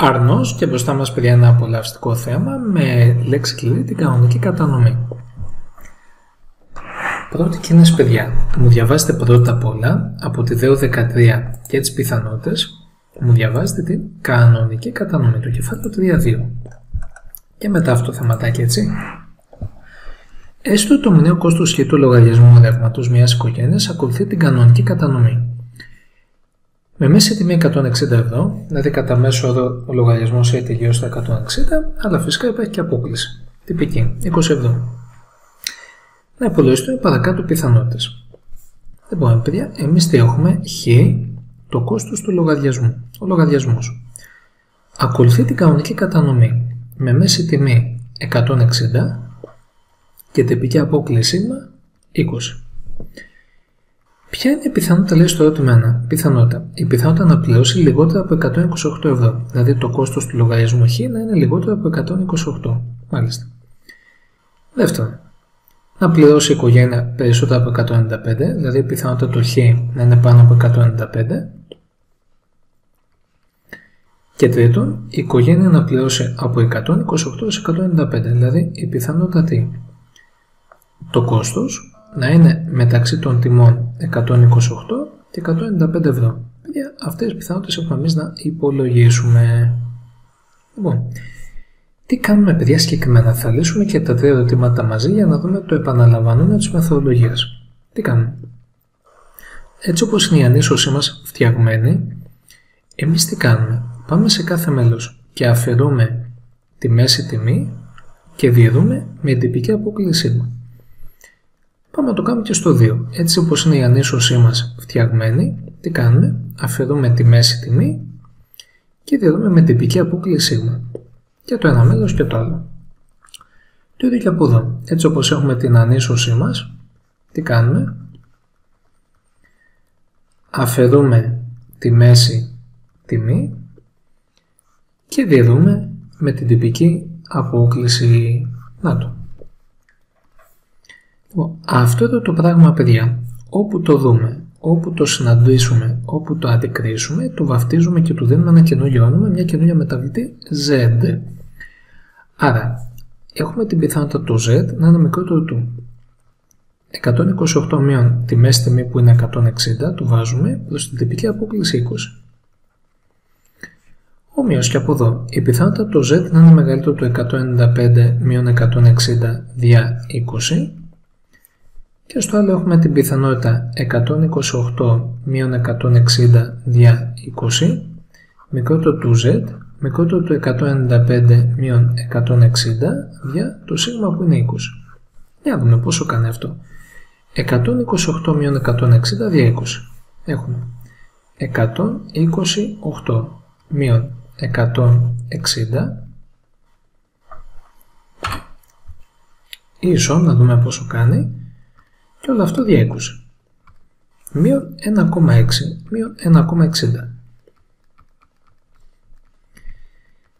Αρνός και μπροστά μας πήρε ένα απολαυστικό θέμα με λέξη κλειδί την κανονική κατανομή. Πρώτη κίνηση, παιδιά. Μου διαβάζετε πρώτα απ' όλα από τη ΔΕΟ 13 και τις πιθανότητες. Μου διαβάζετε την κανονική κατανομή, το κεφάλαιο 3.2. Και μετά αυτό το θεματάκι, έτσι. Έστω το μηνιαίο κόστος και του λογαριασμού ρεύματος μιας οικογένειας ακολουθεί την κανονική κατανομή. Με μέση τιμή 160 ευρώ, δηλαδή κατά μέσο όρο ο λογαριασμός έχει τελειώσει τα 160, αλλά φυσικά υπάρχει και απόκληση. Τυπική, 20 ευρώ. Να υπολογιστούν οι παρακάτω πιθανότητες. Δεν μπορούμε, παιδιά, εμείς τι έχουμε? Χ, το κόστος του λογαριασμού. Ο λογαριασμός ακολουθεί την κανονική κατανομή με μέση τιμή 160 και τυπική απόκληση 20. Ποια είναι η πιθανότητα, λέει στο ερώτημα 1? Πιθανότητα. Η πιθανότητα να πληρώσει λιγότερα από 128 ευρώ. Δηλαδή το κόστος του λογαριασμού χ να είναι λιγότερο από 128. Μάλιστα. Δεύτερον, να πληρώσει η οικογένεια περισσότερα από 195, δηλαδή η πιθανότητα το χ να είναι πάνω από 195. Και τρίτον, η οικογένεια να πληρώσει από 128 σε 195, δηλαδή η πιθανότητα τι? Το κόστος να είναι μεταξύ των τιμών 128 και 195 ευρώ. Παιδιά, αυτές τις πιθανότητες έχουμε εμείς να υπολογίσουμε. Λοιπόν, τι κάνουμε, παιδιά, συγκεκριμένα? Θα λύσουμε και τα τρία ερωτήματα μαζί για να δούμε το επαναλαμβανόμενο της μεθοδολογίας. Τι κάνουμε? Έτσι όπως είναι η ανίσωσή μας φτιαγμένη, εμείς τι κάνουμε? Πάμε σε κάθε μέλος και αφαιρούμε τη μέση τιμή και διαιρούμε με τυπική απόκλησή μας. Πάμε να το κάνουμε και στο 2. Έτσι όπως είναι η ανίσωσή μας φτιαγμένη, τι κάνουμε? Αφαιρούμε τη μέση τιμή και διαιρούμε με τυπική απόκλησή μας. Και το ένα μέλος και το άλλο. Το ίδιο και από εδώ. Έτσι όπως έχουμε την ανίσωσή μας, τι κάνουμε? Αφαιρούμε τη μέση τιμή και διαιρούμε με την τυπική απόκληση. Να το. Αυτό εδώ το πράγμα, παιδιά, όπου το δούμε, όπου το συναντήσουμε, όπου το αντικρίσουμε, το βαφτίζουμε και του δίνουμε ένα καινούριο όνομα, μια καινούρια μεταβλητή Z. Άρα, έχουμε την πιθανότητα το Z να είναι μικρότερο του 128 μείον τη μέση τιμή που είναι 160, το βάζουμε προς την τυπική απόκληση 20. Ομοίως και από εδώ, η πιθανότητα το Z να είναι μεγαλύτερο του 195 μείον 160 διά 20. Και στο άλλο έχουμε την πιθανότητα 128 μείον 160 διά 20, μικρότερο του Z, μικρότερο του 195 μείον 160 διά το σίγμα που είναι 20. Για να δούμε πόσο κάνει αυτό. 128 μείον 160 διά 20. Έχουμε 128 μείον 160 ίσον, να δούμε πόσο κάνει, και όλο αυτό διά 20. Μείον 1,6, μείον 1,60.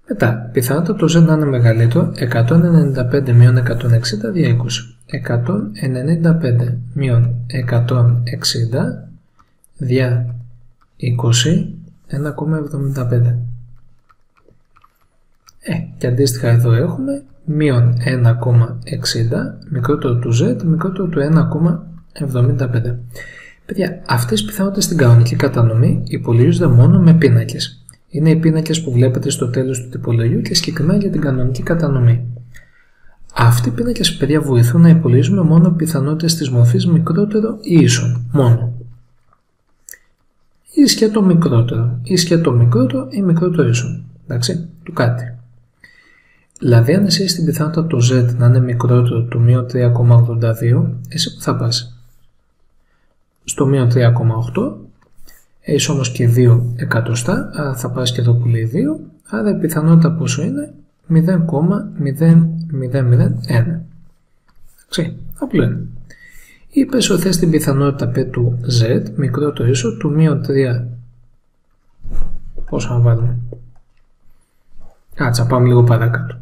Μετά, πιθανότητα το Z να είναι μεγαλύτερο 195 μείον 160 διά 20. 195 μείον 160 διά 20, 1,75. Και αντίστοιχα εδώ έχουμε μείον 1,60, μικρότερο του Z, μικρότερο του 1,75. Παιδιά, αυτές οι πιθανότητες στην κανονική κατανομή υπολογίζονται μόνο με πίνακες. Είναι οι πίνακες που βλέπετε στο τέλος του τυπολογίου και συγκεκριμένα για την κανονική κατανομή. Αυτοί οι πίνακες, παιδιά, βοηθούν να υπολογίζουμε μόνο πιθανότητες της μορφής μικρότερο ή ίσον. Μόνο. Ή σκέτο μικρότερο. Ή σκέτο μικρότερο ή μικρότερο ίσον. Εντάξει, του κάτι. Δηλαδή, αν εσύ έχεις την πιθανότητα το Z να είναι μικρότερο του μείον 3,82, εσύ που θα πας? Στο μείον 3,8, έχεις όμως και 2 εκατοστά, άρα θα πας και εδώ που λέει 2, άρα η πιθανότητα πόσο είναι? 0,0001. Εντάξει, απλό είναι. Ή πες ότι θες την πιθανότητα π του Z, μικρότερο ίσο, του μείον 3, πόσο να βάλουμε? Κάτσα, πάμε λίγο παρακάτω.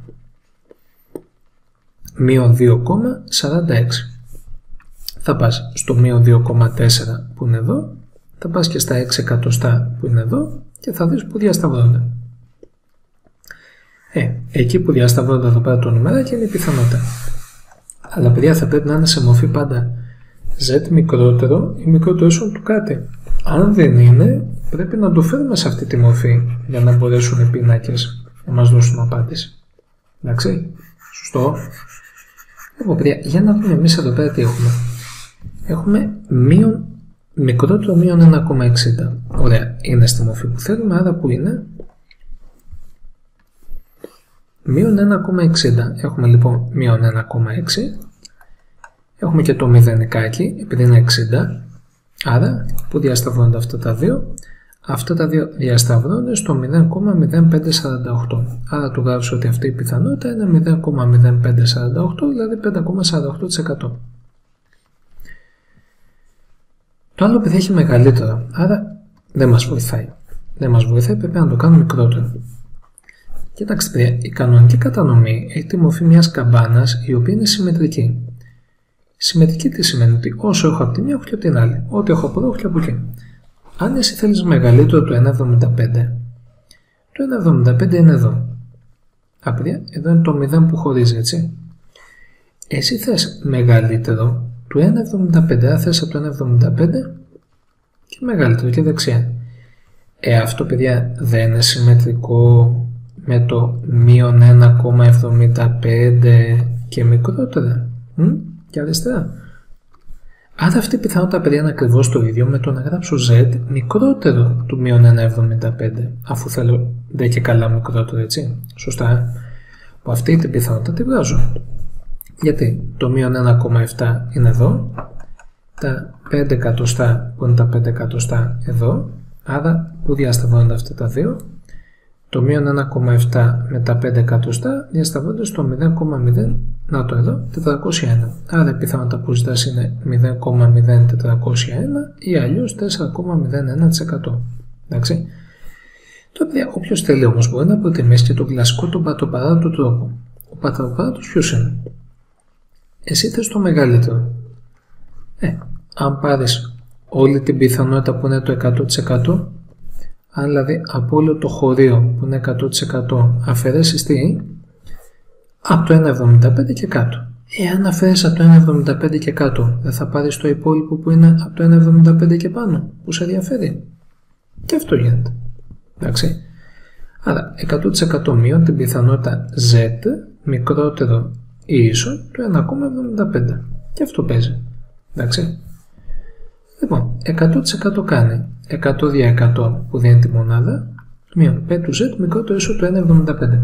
Μείον 2,46. Θα πας στο μείον 2,4 που είναι εδώ, θα πας και στα 6 εκατοστά που είναι εδώ και θα δεις που διασταυρώνται. Εκεί που διασταυρώνται εδώ πέρα το νούμερα είναι η πιθανότητα. Αλλά παιδιά θα πρέπει να είναι σε μορφή πάντα z μικρότερο ή μικρότερο ίσον του κάτι. Αν δεν είναι, πρέπει να το φέρουμε σε αυτή τη μορφή για να μπορέσουν οι πίνακες να μας δώσουν απάντηση. Εντάξει, σωστό. Λοιπόν, παιδιά, για να δούμε εμείς εδώ πέρα τι έχουμε. Έχουμε μικρότερο μείον 1,60. Ωραία, είναι στη μορφή που θέλουμε, άρα που είναι. Μείον 1,60. Έχουμε λοιπόν μείον 1,6. Έχουμε και το μηδενικάκι, επειδή είναι 60. Άρα, που διασταυρώνονται αυτά τα δύο. Αυτά τα δύο διασταυρώνονται στο 0,0548. Άρα του γράψω ότι αυτή η πιθανότητα είναι 0,0548, δηλαδή 5,48%. Το άλλο παιδί έχει μεγαλύτερο, άρα δεν μας βοηθάει. Δεν μας βοηθάει, πρέπει να το κάνουμε μικρότερο. Κοιτάξτε, η κανονική κατανομή έχει τη μορφή μιας καμπάνας η οποία είναι συμμετρική. Συμμετρική τι σημαίνει? Ότι όσο έχω από τη μία έχω και από την άλλη. Ό,τι έχω από εδώ έχω και από εκεί. Αν εσύ θέλεις μεγαλύτερο το 1,75, το 1,75 είναι εδώ. Απαιδεία, εδώ είναι το 0 που χωρίζει, έτσι. Εσύ θες μεγαλύτερο του 1,75, θες από το 1,75 και μεγαλύτερο και δεξιά. Αυτό παιδιά δεν είναι συμμετρικό με το μείον 1,75 και μικρότερα και αριστερά? Άρα αυτή η πιθανότητα παιδιά είναι ακριβώς το ίδιο με το να γράψω z μικρότερο του μείον 1,75, αφού θέλω δε και καλά μικρότερο, έτσι, σωστά. Που αυτή την πιθανότητα τη βγάζω. Γιατί το μείον 1,7 είναι εδώ, τα 5 εκατοστά που είναι τα 5 εκατοστά εδώ, άρα που διασταυρώνονται αυτά τα δύο. Το μείον 1,7 με τα 5 εκατοστά διασταυρώνται στο 0,0, να το εδώ, 401. Άρα η πιθανότητα που ζητάς είναι 0,0401 ή αλλιώς 4,01%. Εντάξει. Τώρα παιδιά, όποιος θέλει όμως μπορεί να προτιμήσει και τον κλασικό τον πατροπαράδοτο τρόπο. Ο πατροπαράδοτος ποιος είναι? Εσύ θες το μεγαλύτερο. Αν πάρεις όλη την πιθανότητα που είναι το 100%, αν δηλαδή από όλο το χωρίο που είναι 100% αφαιρέσεις τι? Από το 1,75 και κάτω. Εάν αφαιρέσεις από το 1,75 και κάτω, δεν θα πάρεις το υπόλοιπο που είναι από το 1,75 και πάνω, που σε ενδιαφέρει? Και αυτό γίνεται. Εντάξει. Άρα 100% μείον την πιθανότητα z μικρότερο ή ίσο του 1,75. Και αυτό παίζει. Εντάξει. Λοιπόν, 100% κάνει 100 δια 100 που δίνει τη μονάδα μείον 5 του z μικρότερο ίσο του 1,75.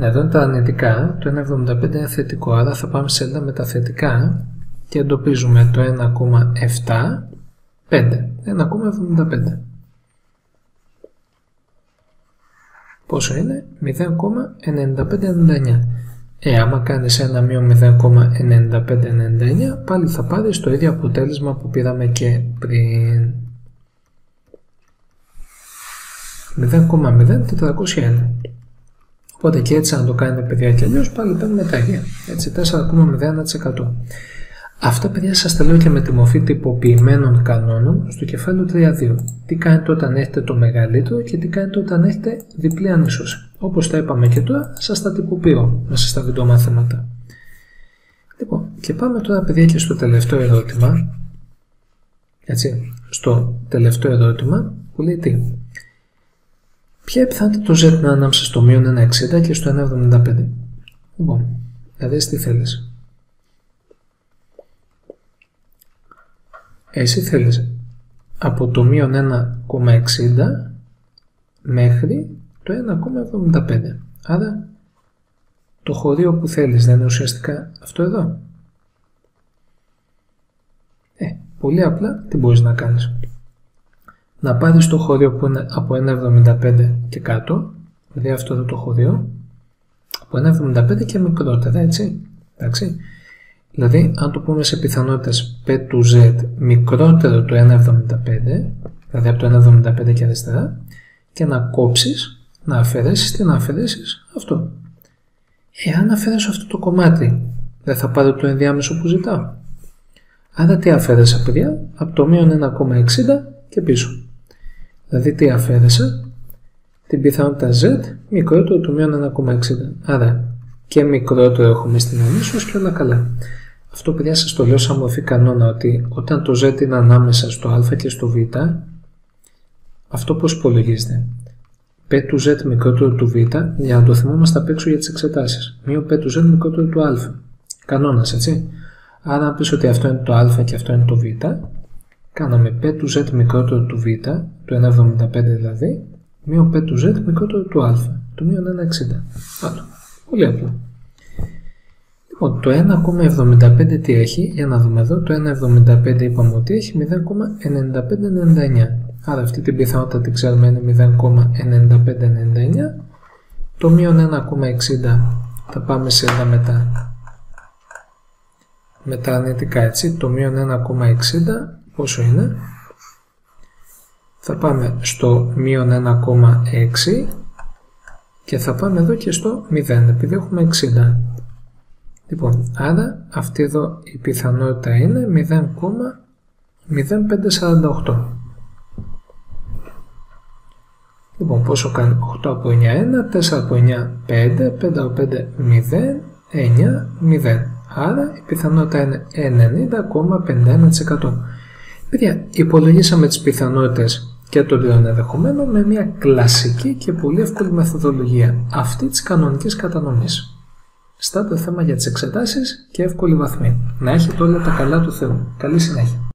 Εδώ είναι τα αρνητικά, το 1,75 είναι θετικό, άρα θα πάμε σε σελίδα με τα θετικά και εντοπίζουμε το 1,75. 1,75. Πόσο είναι? 0,9599. Άμα κάνεις ένα μείον 0,9599 πάλι θα πάρεις το ίδιο αποτέλεσμα που πήραμε και πριν. 0,0401. Οπότε και έτσι αν το κάνετε παιδιά και αλλιώς πάλι παίρνουμε τα ίδια. Έτσι 4,01%. Αυτά παιδιά σας τα λέω και με τη μορφή τυποποιημένων κανόνων στο κεφάλαιο 3.2. Τι κάνετε όταν έχετε το μεγαλύτερο και τι κάνετε όταν έχετε διπλή ανίσωση. Όπως τα είπαμε και τώρα, σας τα τυποποιώ μέσα στα βίντεο μαθήματα. Λοιπόν, και πάμε τώρα παιδιά και στο τελευταίο ερώτημα. Έτσι, στο τελευταίο ερώτημα που λέει τι? Ποια πιθανότητα το z να ανάμεσα στο μείον 1,60 και στο 1,75. Λοιπόν, να δεις τι θέλεις. Εσύ θέλεις από το μείον 1,60 μέχρι το 1,75. Άρα το χωρίο που θέλεις δεν είναι ουσιαστικά αυτό εδώ. Πολύ απλά τι μπορείς να κάνεις? Να πάρεις το χωρίο που είναι από 1,75 και κάτω, δηλαδή αυτό εδώ το χωρίο, από 1,75 και μικρότερα, έτσι. Εντάξει. Δηλαδή, αν το πούμε σε πιθανότητες π του z μικρότερο το 1,75, δηλαδή από το 1,75 και αριστερά, και να κόψεις, να αφαιρέσεις, τι να αφαιρέσεις? Αυτό. Εάν αφαιρέσω αυτό το κομμάτι, δεν θα πάρω το ενδιάμεσο που ζητάω. Άρα τι αφαίρεσα παιδιά? Από το μείον 1,60 και πίσω. Δηλαδή τι αφαίρεσα? την πιθανότητα z μικρότερο του μείον 1,60. Άρα και μικρότερο έχουμε στην ανίσως και όλα καλά. Αυτό, παιδιά, σας το λέω σαν μορφή κανόνα, ότι όταν το z είναι ανάμεσα στο α και στο β, αυτό πώς υπολογίζεται? Π του z μικρότερο του β, για να το θυμόμαστε απ' έξω για τις εξετάσεις. Μείον π του z μικρότερο του α. Κανόνας, έτσι. Άρα, αν πεις ότι αυτό είναι το α και αυτό είναι το β, κάναμε π του z μικρότερο του β, το 1,75 δηλαδή, μείον π του z μικρότερο του α, το μείον 1,60. Άτο. Πολύ απλό. Λοιπόν, το 1,75 τι έχει? Για να δούμε εδώ, το 1,75 είπαμε ότι έχει 0,9599. Άρα αυτή την πιθανότητα την ξέρουμε, είναι 0,9599. Το μείον 1,60 θα πάμε σε εδώ με τα αρνητικά, έτσι. Το μείον 1,60 πόσο είναι? Θα πάμε στο μείον 1,6 και θα πάμε εδώ και στο 0 επειδή έχουμε 60. Λοιπόν, άρα αυτή εδώ η πιθανότητα είναι 0,0548. Λοιπόν, πόσο κάνει 8 από 9, 1, 4 από 9, 5, 5 από 5, 0, 9, 0. Άρα η πιθανότητα είναι 90,51%. Παιδιά, υπολογίσαμε τις πιθανότητες και των τριών ενδεχομένων με μια κλασική και πολύ εύκολη μεθοδολογία, αυτή της κανονικής κατανομής. Στάτο θέμα για τις εξετάσεις και εύκολη βαθμή. Να έχετε όλα τα καλά του Θεού. Καλή συνέχεια.